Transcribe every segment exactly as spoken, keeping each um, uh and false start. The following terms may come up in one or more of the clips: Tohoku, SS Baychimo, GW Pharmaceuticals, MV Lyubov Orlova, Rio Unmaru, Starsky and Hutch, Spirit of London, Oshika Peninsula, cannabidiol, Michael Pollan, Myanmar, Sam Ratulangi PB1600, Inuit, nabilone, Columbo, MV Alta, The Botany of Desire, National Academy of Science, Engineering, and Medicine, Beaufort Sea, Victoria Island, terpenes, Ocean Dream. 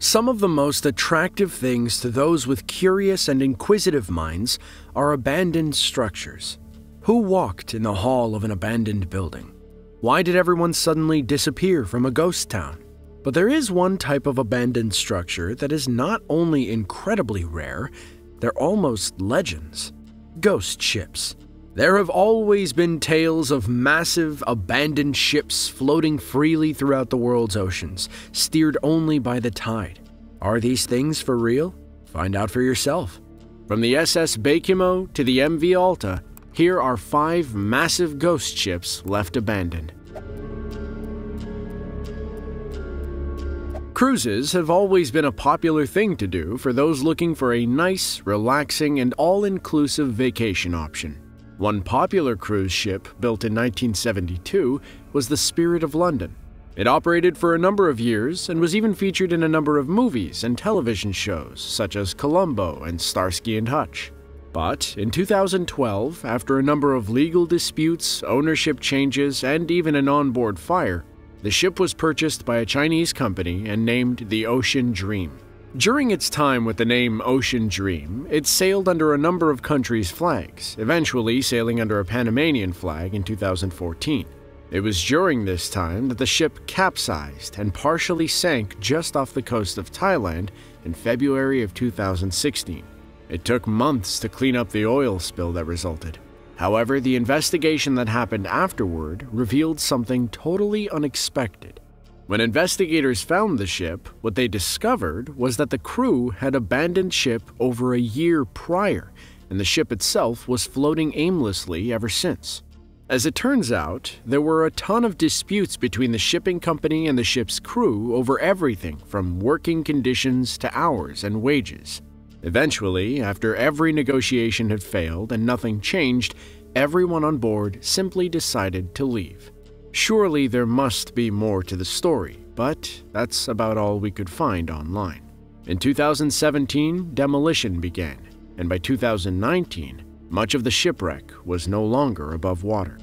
Some of the most attractive things to those with curious and inquisitive minds are abandoned structures. Who walked in the hall of an abandoned building? Why did everyone suddenly disappear from a ghost town? But there is one type of abandoned structure that is not only incredibly rare, they're almost legends. Ghost ships. There have always been tales of massive, abandoned ships floating freely throughout the world's oceans, steered only by the tide. Are these things for real? Find out for yourself. From the S S Baychimo to the M V Alta, here are five massive ghost ships left abandoned. Cruises have always been a popular thing to do for those looking for a nice, relaxing, and all-inclusive vacation option. One popular cruise ship, built in nineteen seventy-two, was the Spirit of London. It operated for a number of years and was even featured in a number of movies and television shows, such as Columbo and Starsky and Hutch. But in two thousand twelve, after a number of legal disputes, ownership changes, and even an onboard fire, the ship was purchased by a Chinese company and named the Ocean Dream. During its time with the name Ocean Dream, it sailed under a number of countries' flags, eventually sailing under a Panamanian flag in two thousand fourteen. It was during this time that the ship capsized and partially sank just off the coast of Thailand in February of two thousand sixteen. It took months to clean up the oil spill that resulted. However, the investigation that happened afterward revealed something totally unexpected. When investigators found the ship, what they discovered was that the crew had abandoned ship over a year prior, and the ship itself was floating aimlessly ever since. As it turns out, there were a ton of disputes between the shipping company and the ship's crew over everything from working conditions to hours and wages. Eventually, after every negotiation had failed and nothing changed, everyone on board simply decided to leave. Surely there must be more to the story, but that's about all we could find online. In two thousand seventeen, demolition began, and by two thousand nineteen, much of the shipwreck was no longer above water.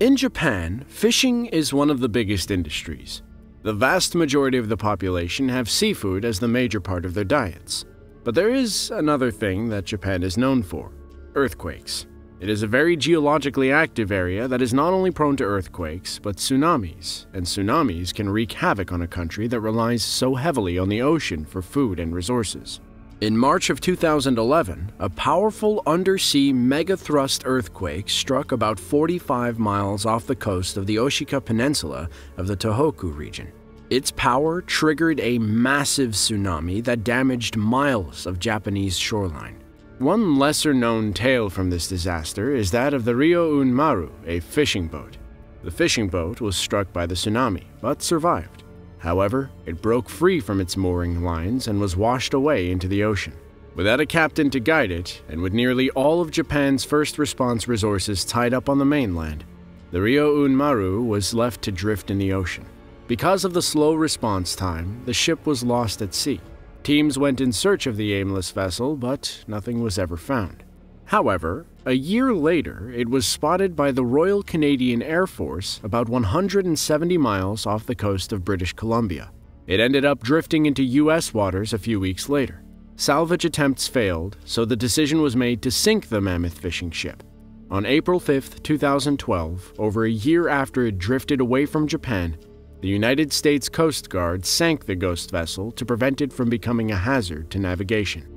In Japan, fishing is one of the biggest industries. The vast majority of the population have seafood as the major part of their diets. But there is another thing that Japan is known for: earthquakes. It is a very geologically active area that is not only prone to earthquakes, but tsunamis, and tsunamis can wreak havoc on a country that relies so heavily on the ocean for food and resources. In March of two thousand eleven, a powerful undersea megathrust earthquake struck about forty-five miles off the coast of the Oshika Peninsula of the Tohoku region. Its power triggered a massive tsunami that damaged miles of Japanese shoreline. One lesser-known tale from this disaster is that of the Rio Unmaru, a fishing boat. The fishing boat was struck by the tsunami, but survived. However, it broke free from its mooring lines and was washed away into the ocean. Without a captain to guide it, and with nearly all of Japan's first response resources tied up on the mainland, the Rio Unmaru was left to drift in the ocean. Because of the slow response time, the ship was lost at sea. Teams went in search of the aimless vessel, but nothing was ever found. However, a year later, it was spotted by the Royal Canadian Air Force about one hundred seventy miles off the coast of British Columbia. It ended up drifting into U S waters a few weeks later. Salvage attempts failed, so the decision was made to sink the mammoth fishing ship. On April fifth, two thousand twelve, over a year after it drifted away from Japan, the United States Coast Guard sank the ghost vessel to prevent it from becoming a hazard to navigation.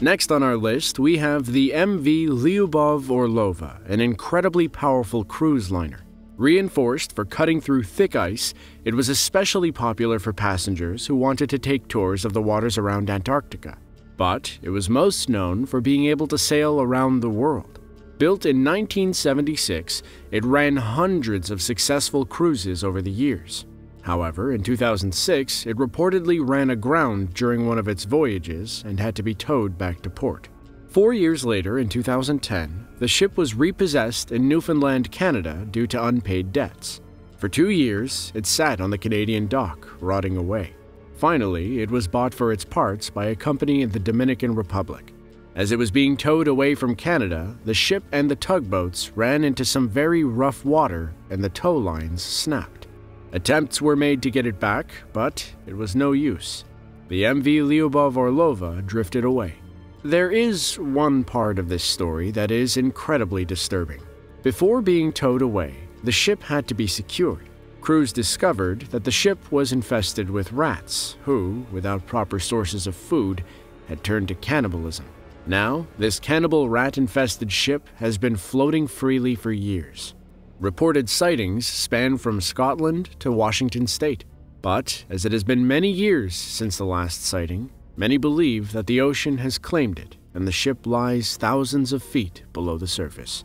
Next on our list, we have the M V Lyubov Orlova, an incredibly powerful cruise liner. Reinforced for cutting through thick ice, it was especially popular for passengers who wanted to take tours of the waters around Antarctica. But it was most known for being able to sail around the world. Built in nineteen seventy-six, it ran hundreds of successful cruises over the years. However, in two thousand six, it reportedly ran aground during one of its voyages and had to be towed back to port. Four years later, in two thousand ten, the ship was repossessed in Newfoundland, Canada, due to unpaid debts. For two years, it sat on the Canadian dock, rotting away. Finally, it was bought for its parts by a company in the Dominican Republic. As it was being towed away from Canada, the ship and the tugboats ran into some very rough water and the tow lines snapped. Attempts were made to get it back, but it was no use. The M V Lyubov Orlova drifted away. There is one part of this story that is incredibly disturbing. Before being towed away, the ship had to be secured. Crews discovered that the ship was infested with rats who, without proper sources of food, had turned to cannibalism. Now, this cannibal rat-infested ship has been floating freely for years. Reported sightings span from Scotland to Washington state. But, as it has been many years since the last sighting, many believe that the ocean has claimed it and the ship lies thousands of feet below the surface.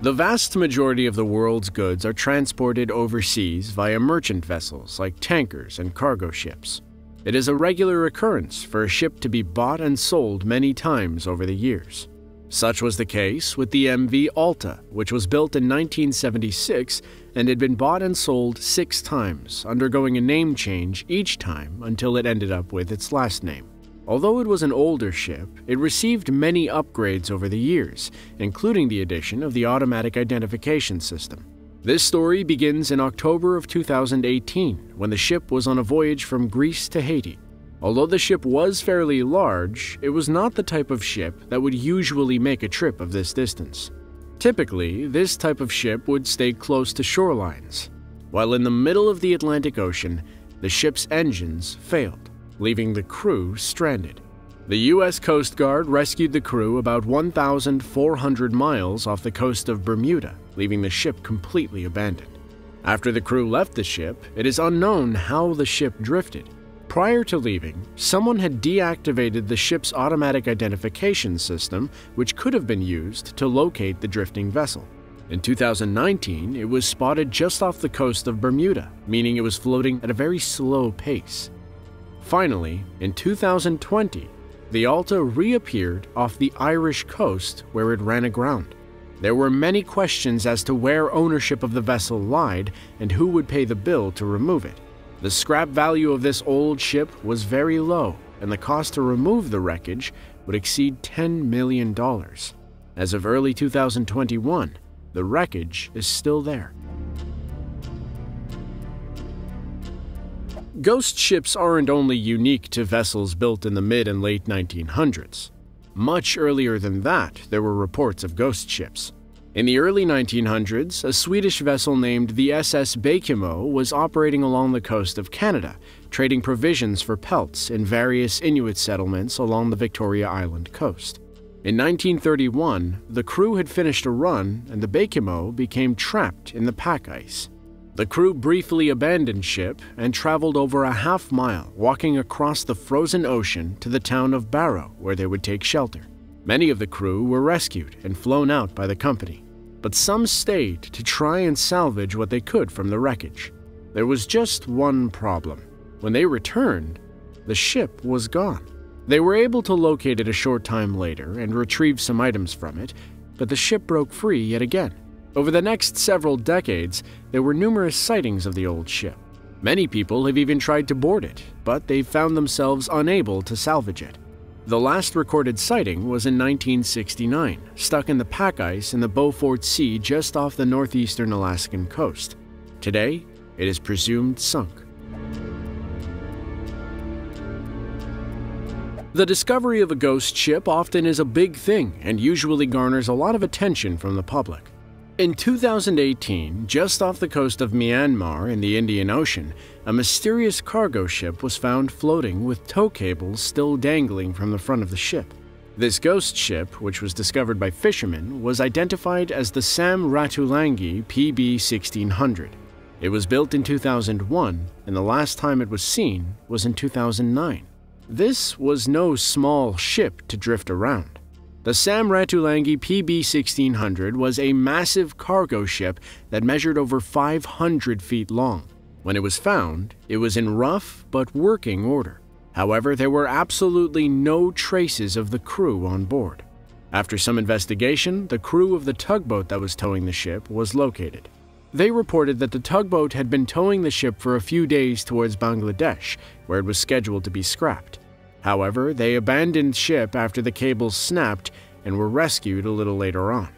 The vast majority of the world's goods are transported overseas via merchant vessels like tankers and cargo ships. It is a regular occurrence for a ship to be bought and sold many times over the years. Such was the case with the M V Alta, which was built in nineteen seventy-six and had been bought and sold six times, undergoing a name change each time until it ended up with its last name. Although it was an older ship, it received many upgrades over the years, including the addition of the automatic identification system. This story begins in October of two thousand eighteen, when the ship was on a voyage from Greece to Haiti. Although the ship was fairly large, it was not the type of ship that would usually make a trip of this distance. Typically, this type of ship would stay close to shorelines. While in the middle of the Atlantic Ocean, the ship's engines failed, leaving the crew stranded. The U S Coast Guard rescued the crew about one thousand four hundred miles off the coast of Bermuda, leaving the ship completely abandoned. After the crew left the ship, it is unknown how the ship drifted. Prior to leaving, someone had deactivated the ship's automatic identification system, which could have been used to locate the drifting vessel. In two thousand nineteen, it was spotted just off the coast of Bermuda, meaning it was floating at a very slow pace. Finally, in two thousand twenty, the Alta reappeared off the Irish coast where it ran aground. There were many questions as to where ownership of the vessel lied and who would pay the bill to remove it. The scrap value of this old ship was very low, and the cost to remove the wreckage would exceed ten million dollars. As of early two thousand twenty-one, the wreckage is still there. Ghost ships aren't only unique to vessels built in the mid and late nineteen hundreds. Much earlier than that, there were reports of ghost ships. In the early nineteen hundreds, a Swedish vessel named the S S Baychimo was operating along the coast of Canada, trading provisions for pelts in various Inuit settlements along the Victoria Island coast. In nineteen thirty-one, the crew had finished a run and the Baychimo became trapped in the pack ice. The crew briefly abandoned ship and traveled over a half mile, walking across the frozen ocean to the town of Barrow, where they would take shelter. Many of the crew were rescued and flown out by the company, but some stayed to try and salvage what they could from the wreckage. There was just one problem. When they returned, the ship was gone. They were able to locate it a short time later and retrieve some items from it, but the ship broke free yet again. Over the next several decades, there were numerous sightings of the old ship. Many people have even tried to board it, but they've found themselves unable to salvage it. The last recorded sighting was in nineteen sixty-nine, stuck in the pack ice in the Beaufort Sea just off the northeastern Alaskan coast. Today, it is presumed sunk. The discovery of a ghost ship often is a big thing and usually garners a lot of attention from the public. In two thousand eighteen, just off the coast of Myanmar in the Indian Ocean, a mysterious cargo ship was found floating with tow cables still dangling from the front of the ship. This ghost ship, which was discovered by fishermen, was identified as the Sam Ratulangi P B sixteen hundred. It was built in two thousand one, and the last time it was seen was in two thousand nine. This was no small ship to drift around. The Sam Ratulangi P B sixteen hundred was a massive cargo ship that measured over five hundred feet long. When it was found, it was in rough but working order. However, there were absolutely no traces of the crew on board. After some investigation, the crew of the tugboat that was towing the ship was located. They reported that the tugboat had been towing the ship for a few days towards Bangladesh, where it was scheduled to be scrapped. However, they abandoned ship after the cables snapped and were rescued a little later on.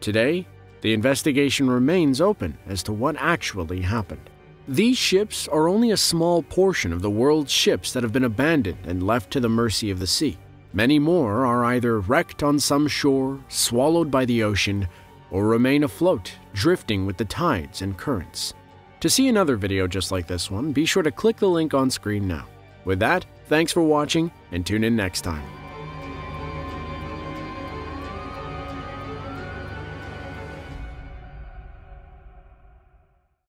Today, the investigation remains open as to what actually happened. These ships are only a small portion of the world's ships that have been abandoned and left to the mercy of the sea. Many more are either wrecked on some shore, swallowed by the ocean, or remain afloat, drifting with the tides and currents. To see another video just like this one, be sure to click the link on screen now. With that, thanks for watching and tune in next time.